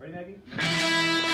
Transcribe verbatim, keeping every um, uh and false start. Ready, Maggie?